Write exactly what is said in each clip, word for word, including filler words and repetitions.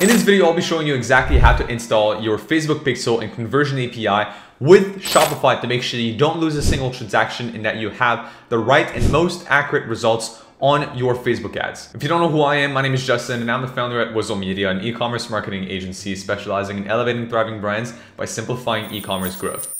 In this video, I'll be showing you exactly how to install your Facebook Pixel and Conversion A P I with Shopify to make sure you don't lose a single transaction and that you have the right and most accurate results on your Facebook ads. If you don't know who I am, my name is Justin and I'm the founder at Wizo Media, an e-commerce marketing agency specializing in elevating thriving brands by simplifying e-commerce growth.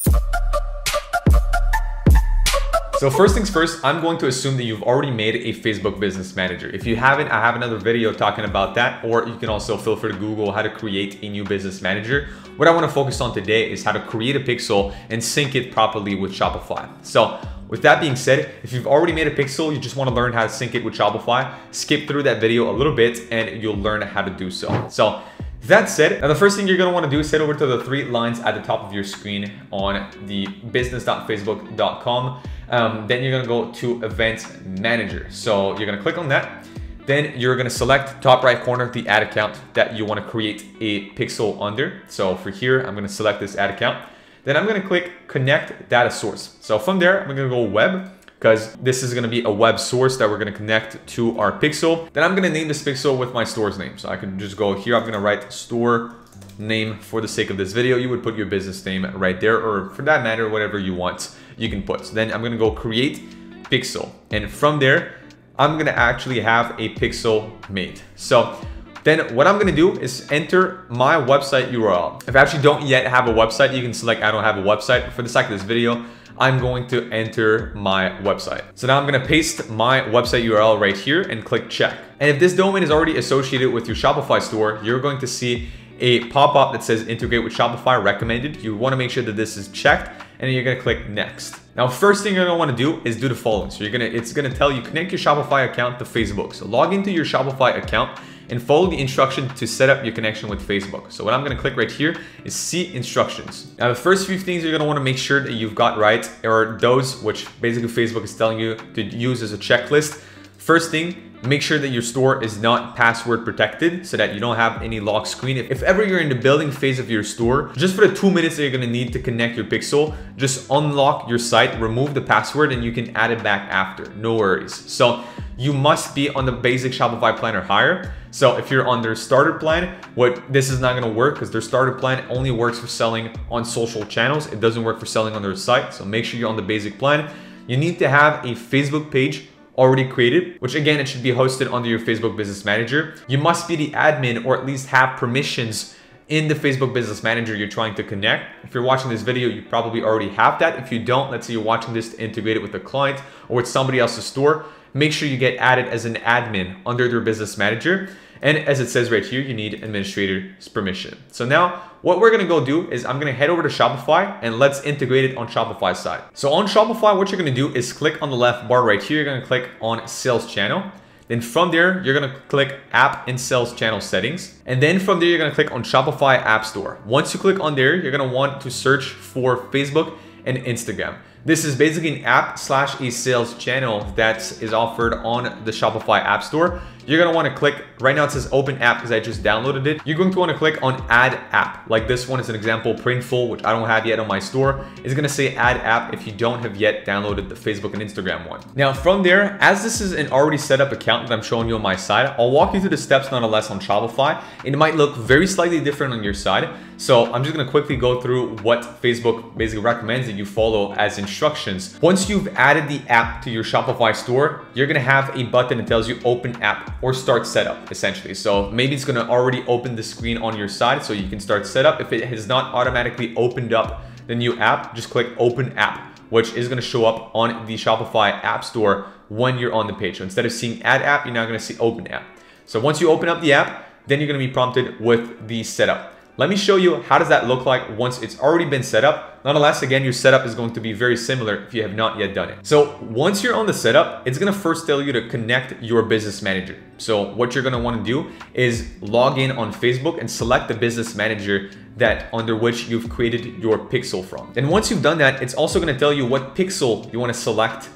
So first things first, I'm going to assume that you've already made a Facebook Business Manager. If you haven't, I have another video talking about that, or you can also feel free to Google how to create a new business manager. What I want to focus on today is how to create a pixel and sync it properly with Shopify. So with that being said, if you've already made a pixel, you just want to learn how to sync it with Shopify, skip through that video a little bit and you'll learn how to do so. So that said, now the first thing you're gonna wanna do is head over to the three lines at the top of your screen on the business dot facebook dot com. Um, then you're gonna go to Event Manager. So you're gonna click on that. Then you're gonna select top right corner, the ad account that you wanna create a pixel under. So for here, I'm gonna select this ad account. Then I'm gonna click Connect Data Source. So from there, I'm gonna go Web, because this is gonna be a web source that we're gonna connect to our pixel. Then I'm gonna name this pixel with my store's name. So I can just go here, I'm gonna write store name for the sake of this video. You would put your business name right there, or for that matter, whatever you want, you can put. So then I'm gonna go create pixel. And from there, I'm gonna actually have a pixel made. So then what I'm gonna do is enter my website U R L. If I actually don't yet have a website, you can select I don't have a website. For the sake of this video, I'm going to enter my website. So now I'm gonna paste my website U R L right here and click check. And if this domain is already associated with your Shopify store, you're going to see a pop-up that says integrate with Shopify recommended. You wanna make sure that this is checked and then you're gonna click next. Now, first thing you're gonna wanna do is do the following. So you're gonna, it's gonna tell you connect your Shopify account to Facebook. So log into your Shopify account and follow the instruction to set up your connection with Facebook. So what I'm gonna click right here is see instructions. Now the first few things you're gonna wanna make sure that you've got right are those which basically Facebook is telling you to use as a checklist. First thing, make sure that your store is not password protected so that you don't have any lock screen. If, if ever you're in the building phase of your store, just for the two minutes that you're gonna need to connect your pixel, just unlock your site, remove the password, and you can add it back after, no worries. So you must be on the basic Shopify plan or higher. So if you're on their starter plan, what this is not gonna work because their starter plan only works for selling on social channels. It doesn't work for selling on their site. So make sure you're on the basic plan. You need to have a Facebook page already created, which again, it should be hosted under your Facebook Business Manager. You must be the admin or at least have permissions in the Facebook Business Manager you're trying to connect. If you're watching this video, you probably already have that. If you don't, let's say you're watching this to integrate it with a client or with somebody else's store, make sure you get added as an admin under their Business Manager. And as it says right here, you need administrator's permission. So now what we're gonna go do is I'm gonna head over to Shopify and let's integrate it on Shopify's side. So on Shopify, what you're gonna do is click on the left bar right here. You're gonna click on sales channel. Then from there, you're gonna click app and sales channel settings. And then from there, you're gonna click on Shopify App Store. Once you click on there, you're gonna want to search for Facebook and Instagram. This is basically an app slash a sales channel that is offered on the Shopify App Store. You're gonna wanna click, right now it says open app because I just downloaded it. You're going to wanna click on add app. Like this one is an example, Printful, which I don't have yet on my store. It's gonna say add app if you don't have yet downloaded the Facebook and Instagram one. Now from there, as this is an already set up account that I'm showing you on my side, I'll walk you through the steps nonetheless on Shopify. It might look very slightly different on your side. So I'm just gonna quickly go through what Facebook basically recommends that you follow as in instructions. Once you've added the app to your Shopify store, you're gonna have a button that tells you open app or start setup essentially. So maybe it's gonna already open the screen on your side so you can start setup. If it has not automatically opened up the new app, just click open app, which is gonna show up on the Shopify app store when you're on the page. So instead of seeing add app, you're now gonna see open app. So once you open up the app, then you're gonna be prompted with the setup. Let me show you how does that look like once it's already been set up. Nonetheless, again, your setup is going to be very similar if you have not yet done it. So once you're on the setup, it's gonna first tell you to connect your business manager. So what you're gonna wanna do is log in on Facebook and select the business manager that under which you've created your pixel from. And once you've done that, it's also gonna tell you what pixel you wanna select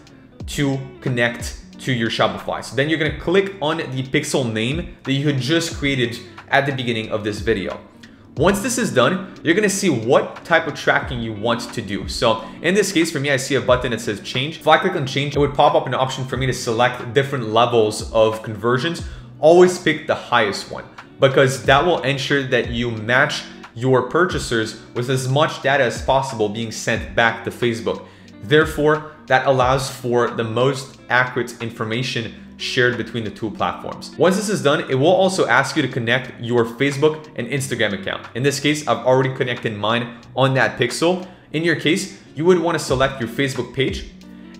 to connect to your Shopify. So then you're gonna click on the pixel name that you had just created at the beginning of this video. Once this is done, you're gonna see what type of tracking you want to do. So in this case, for me, I see a button that says change. If I click on change, it would pop up an option for me to select different levels of conversions. Always pick the highest one. because that will ensure that you match your purchasers with as much data as possible being sent back to Facebook. Therefore, that allows for the most accurate information shared between the two platforms. Once this is done, it will also ask you to connect your Facebook and Instagram account. In this case, I've already connected mine on that Pixel. In your case, you would want to select your Facebook page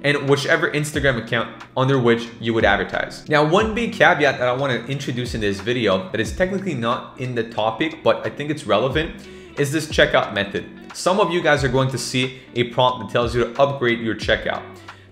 and whichever Instagram account under which you would advertise. Now, one big caveat that I want to introduce in this video that is technically not in the topic, but I think it's relevant, is this checkout method. Some of you guys are going to see a prompt that tells you to upgrade your checkout.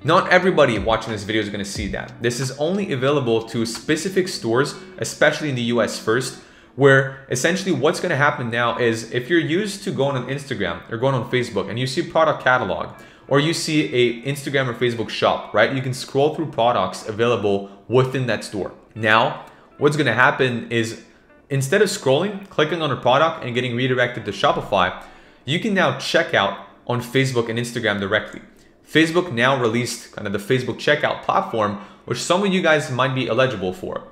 Not everybody watching this video is going to see that. This is only available to specific stores, especially in the U S first, where essentially what's going to happen now is if you're used to going on Instagram or going on Facebook and you see product catalog, or you see a Instagram or Facebook shop, right? You can scroll through products available within that store. Now, what's gonna happen is instead of scrolling, clicking on a product and getting redirected to Shopify, you can now check out on Facebook and Instagram directly. Facebook now released kind of the Facebook checkout platform, which some of you guys might be eligible for.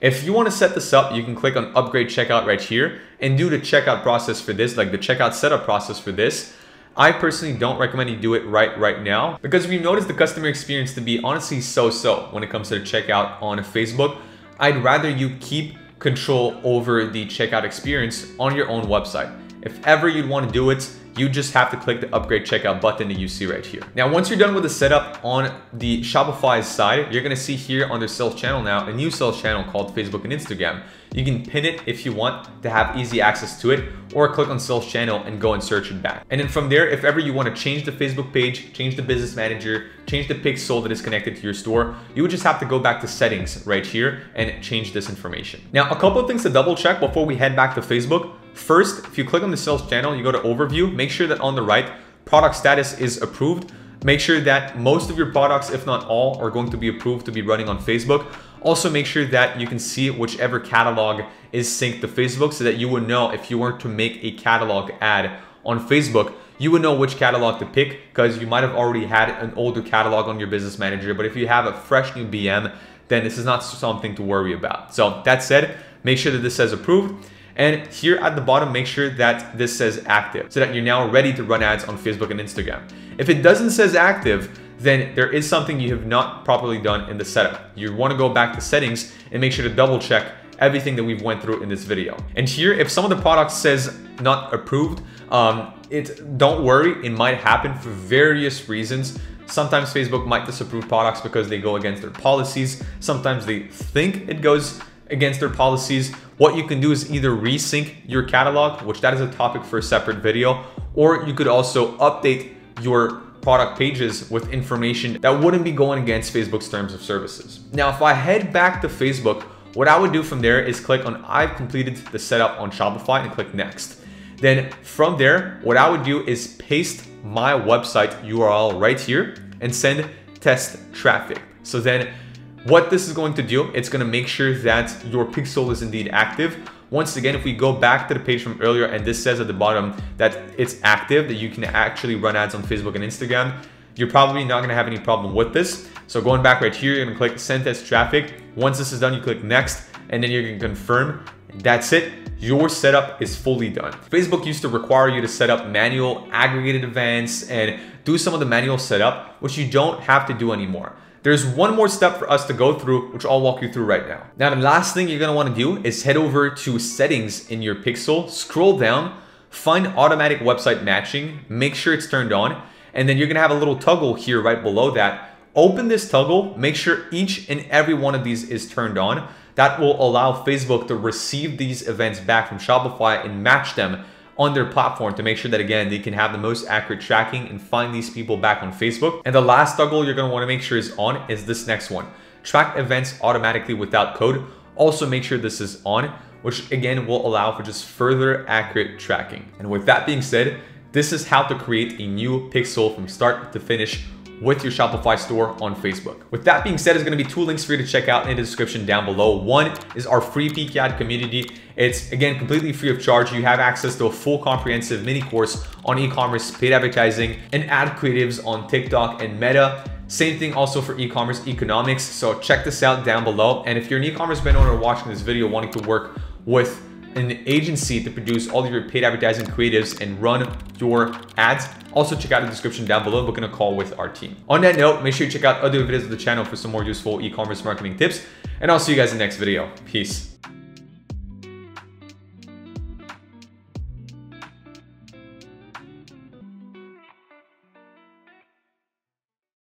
If you wanna set this up, you can click on upgrade checkout right here and do the checkout process for this, like the checkout setup process for this. I personally don't recommend you do it right right now because we've noticed the customer experience to be honestly so-so when it comes to the checkout on Facebook. I'd rather you keep control over the checkout experience on your own website. If ever you'd want to do it, you just have to click the upgrade checkout button that you see right here. Now, once you're done with the setup on the Shopify side, you're going to see here on their sales channel now, a new sales channel called Facebook and Instagram. You can pin it if you want to have easy access to it, or click on sales channel and go and search it back. And then from there, if ever you want to change the Facebook page, change the business manager, change the pixel that is connected to your store, you would just have to go back to settings right here and change this information. Now, a couple of things to double check before we head back to Facebook. First, if you click on the sales channel, you go to overview, make sure that on the right, product status is approved. Make sure that most of your products, if not all, are going to be approved to be running on Facebook. Also make sure that you can see whichever catalog is synced to Facebook so that you would know if you were to make a catalog ad on Facebook, you would know which catalog to pick because you might have already had an older catalog on your business manager. But if you have a fresh new B M, then this is not something to worry about. So that said, make sure that this says approved. And here at the bottom, make sure that this says active so that you're now ready to run ads on Facebook and Instagram. If it doesn't say active, then there is something you have not properly done in the setup. You want to go back to settings and make sure to double check everything that we've went through in this video. And here, if some of the products says not approved, um, it, don't worry, it might happen for various reasons. Sometimes Facebook might disapprove products because they go against their policies. Sometimes they think it goes against their policies. What you can do is either resync your catalog, which that is a topic for a separate video, or you could also update your product pages with information that wouldn't be going against Facebook's terms of services. Now, if I head back to Facebook, what I would do from there is click on I've completed the setup on Shopify and click next. Then from there, what I would do is paste my website U R L right here and send test traffic. So then what this is going to do, it's going to make sure that your pixel is indeed active. Once again, if we go back to the page from earlier and this says at the bottom that it's active, that you can actually run ads on Facebook and Instagram, you're probably not going to have any problem with this. So going back right here, you're going to click send test traffic. Once this is done, you click next and then you're going to confirm. That's it. Your setup is fully done. Facebook used to require you to set up manual aggregated events and do some of the manual setup, which you don't have to do anymore. There's one more step for us to go through, which I'll walk you through right now. Now, the last thing you're gonna wanna do is head over to settings in your Pixel, scroll down, find automatic website matching, make sure it's turned on, and then you're gonna have a little toggle here right below that. Open this toggle, make sure each and every one of these is turned on. That will allow Facebook to receive these events back from Shopify and match them on their platform to make sure that, again, they can have the most accurate tracking and find these people back on Facebook. And the last toggle you're gonna wanna make sure is on is this next one. Track events automatically without code. Also make sure this is on, which again will allow for just further accurate tracking. And with that being said, this is how to create a new pixel from start to finish with your Shopify store on Facebook. With that being said, there's gonna be two links for you to check out in the description down below. One is our free P C A D community. It's, again, completely free of charge. You have access to a full comprehensive mini course on e-commerce, paid advertising, and ad creatives on TikTok and Meta. Same thing also for e-commerce economics. So check this out down below. And if you're an e-commerce brand owner watching this video wanting to work with an agency to produce all of your paid advertising creatives and run your ads. Also check out the description down below, book in a call with our team. On that note, make sure you check out other videos of the channel for some more useful e-commerce marketing tips, and I'll see you guys in the next video. Peace.